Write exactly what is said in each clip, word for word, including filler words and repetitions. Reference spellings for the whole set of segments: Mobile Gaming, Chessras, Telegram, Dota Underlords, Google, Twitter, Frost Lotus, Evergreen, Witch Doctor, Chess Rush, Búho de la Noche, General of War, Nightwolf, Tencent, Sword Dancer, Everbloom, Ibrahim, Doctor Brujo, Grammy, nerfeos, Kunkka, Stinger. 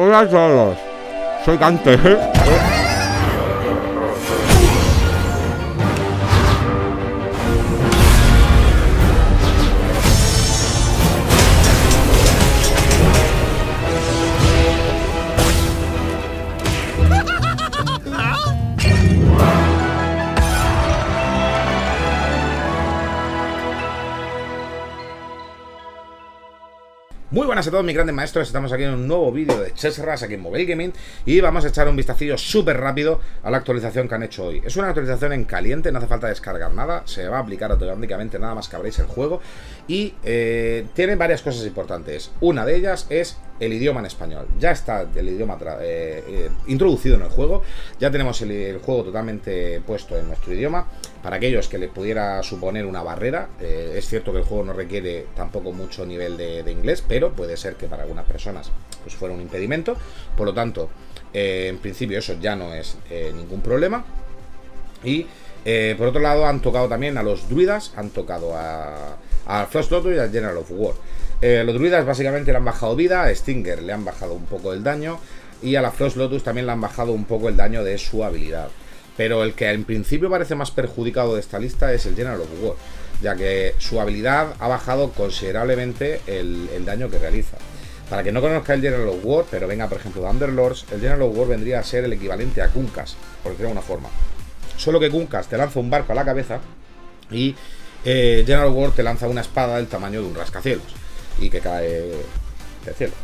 Hola a todos, soy Dante, ¿eh? Muy buenas a todos mis grandes maestros, estamos aquí en un nuevo vídeo de Chess Rush aquí en Mobile Gaming y vamos a echar un vistacillo súper rápido a la actualización que han hecho hoy. Es una actualización en caliente, no hace falta descargar nada, se va a aplicar automáticamente nada más que abréis el juego y eh, tiene varias cosas importantes. Una de ellas es el idioma en español. Ya está el idioma eh, eh, introducido en el juego, ya tenemos el, el juego totalmente puesto en nuestro idioma. Para aquellos que les pudiera suponer una barrera, eh, es cierto que el juego no requiere tampoco mucho nivel de, de inglés, pero puede ser que para algunas personas pues fuera un impedimento. Por lo tanto, eh, en principio eso ya no es eh, ningún problema. Y eh, por otro lado han tocado también a los druidas, han tocado a, a Frost Lotus y a General of War. Eh, los druidas básicamente le han bajado vida, a Stinger le han bajado un poco el daño y a la Frost Lotus también le han bajado un poco el daño de su habilidad. Pero el que en principio parece más perjudicado de esta lista es el General of War, ya que su habilidad ha bajado considerablemente el, el daño que realiza. Para que no conozca el General of War, pero venga por ejemplo de Underlords, el General of War vendría a ser el equivalente a Kunkka, por decirlo de alguna forma. Solo que Kunkka te lanza un barco a la cabeza y eh, General of War te lanza una espada del tamaño de un rascacielos y que cae del cielo.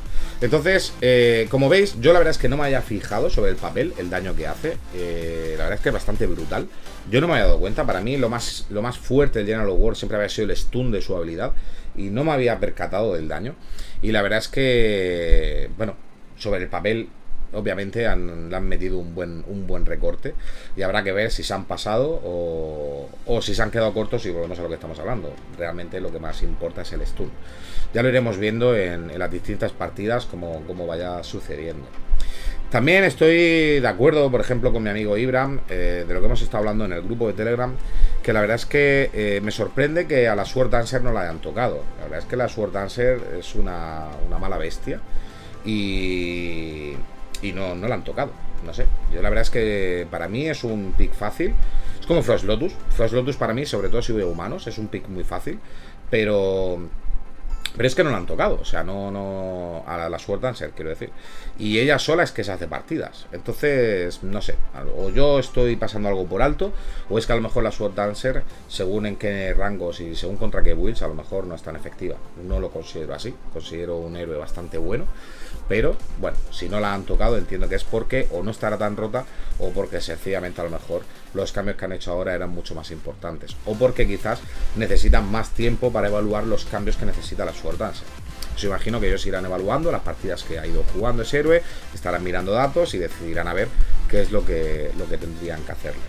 Entonces, eh, como veis, yo la verdad es que no me había fijado sobre el papel, el daño que hace. eh, La verdad es que es bastante brutal. Yo no me había dado cuenta, para mí lo más, lo más fuerte del General of War siempre había sido el stun de su habilidad y no me había percatado del daño. Y la verdad es que, bueno, sobre el papel obviamente han, le han metido un buen, un buen recorte y habrá que ver si se han pasado o, o si se han quedado cortos y volvemos a lo que estamos hablando. Realmente lo que más importa es el stun. Ya lo iremos viendo en, en las distintas partidas como, como vaya sucediendo. También estoy de acuerdo, por ejemplo, con mi amigo Ibrahim, eh, de lo que hemos estado hablando en el grupo de Telegram, que la verdad es que eh, me sorprende que a la Sword Dancer no la hayan tocado. La verdad es que la Sword Dancer es una, una mala bestia y... Y no, no la han tocado, no sé. Yo la verdad es que para mí es un pick fácil. Es como Frost Lotus. Frost Lotus para mí, sobre todo si voy a humanos, es un pick muy fácil. Pero... Pero es que no la han tocado. O sea, no... no a la Sword Dancer, quiero decir. Y ella sola es que se hace partidas. Entonces, no sé. O yo estoy pasando algo por alto, o es que a lo mejor la Sword Dancer, según en qué rangos y según contra qué builds, a lo mejor no es tan efectiva. No lo considero así. Considero un héroe bastante bueno. Pero, bueno, si no la han tocado entiendo que es porque o no estará tan rota o porque sencillamente a lo mejor los cambios que han hecho ahora eran mucho más importantes, o porque quizás necesitan más tiempo para evaluar los cambios que necesita la Sword Dancer. Os imagino que ellos irán evaluando las partidas que ha ido jugando ese héroe, estarán mirando datos y decidirán a ver qué es lo que, lo que tendrían que hacerle.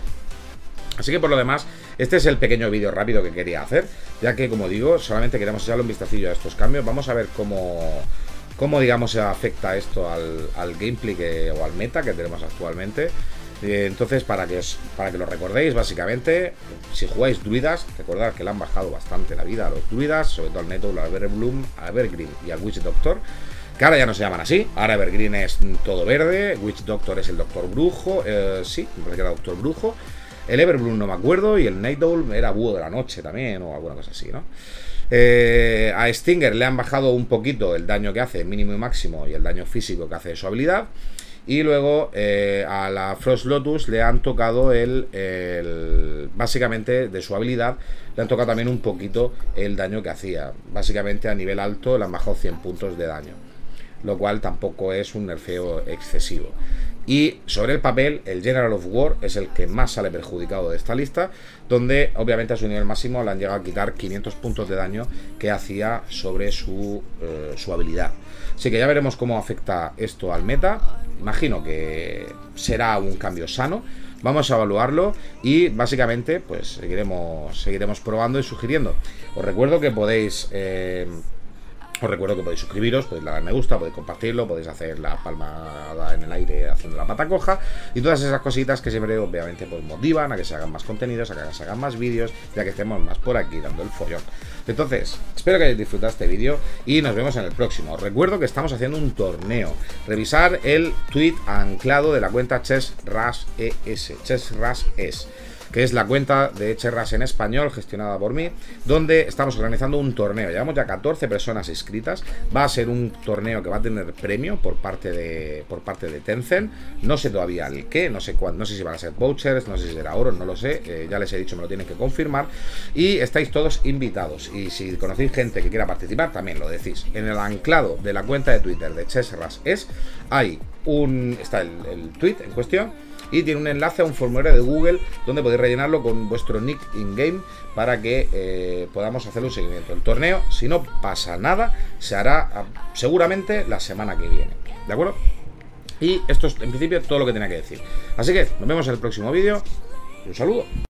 Así que por lo demás, este es el pequeño vídeo rápido que quería hacer, ya que como digo, solamente queremos echarle un vistacillo a estos cambios. Vamos a ver cómo... ¿Cómo, digamos, afecta esto al, al gameplay que, o al meta que tenemos actualmente? Entonces, para que, os, para que lo recordéis, básicamente, si jugáis druidas, recordad que le han bajado bastante la vida a los druidas, sobre todo al Nightwolf, al Everbloom, al Evergreen y al Witch Doctor, que ahora ya no se llaman así. Ahora Evergreen es todo verde, Witch Doctor es el Doctor Brujo, eh, sí, me parece que era Doctor Brujo, el Everbloom no me acuerdo y el Nightwolf era Búho de la Noche también o alguna cosa así, ¿no? Eh, a Stinger le han bajado un poquito el daño que hace, mínimo y máximo, y el daño físico que hace de su habilidad. Y luego eh, a la Frost Lotus le han tocado el, el... Básicamente de su habilidad le han tocado también un poquito el daño que hacía. Básicamente a nivel alto le han bajado cien puntos de daño, lo cual tampoco es un nerfeo excesivo. Y sobre el papel, el General of War es el que más sale perjudicado de esta lista, donde obviamente a su nivel máximo le han llegado a quitar quinientos puntos de daño que hacía sobre su, eh, su habilidad. Así que ya veremos cómo afecta esto al meta. Imagino que será un cambio sano. Vamos a evaluarlo y básicamente pues seguiremos, seguiremos probando y sugiriendo. Os recuerdo que podéis... Eh, Os recuerdo que podéis suscribiros, podéis darle me gusta, podéis compartirlo, podéis hacer la palmada en el aire haciendo la pata coja y todas esas cositas que siempre obviamente pues motivan a que se hagan más contenidos, a que se hagan más vídeos, ya que estemos más por aquí dando el follón. Entonces, espero que hayáis disfrutado este vídeo y nos vemos en el próximo. Os recuerdo que estamos haciendo un torneo. Revisar el tweet anclado de la cuenta Chess Rush E S, Chess Rush E S, que es la cuenta de Cherras en español, gestionada por mí, donde estamos organizando un torneo. Llevamos ya catorce personas inscritas. Va a ser un torneo que va a tener premio por parte de por parte de Tencent. No sé todavía el qué, no sé cuándo, no sé si van a ser vouchers, no sé si será oro, no lo sé. Eh, ya les he dicho, me lo tienen que confirmar. Y estáis todos invitados. Y si conocéis gente que quiera participar, también lo decís. En el anclado de la cuenta de Twitter de Chessras es, hay un. Está el, el tweet en cuestión. Y tiene un enlace a un formulario de Google donde podéis rellenarlo con vuestro nick in-game para que eh, podamos hacer un seguimiento. El torneo, si no pasa nada, se hará seguramente la semana que viene, ¿de acuerdo? Y esto es en principio todo lo que tenía que decir. Así que nos vemos en el próximo vídeo. Un saludo.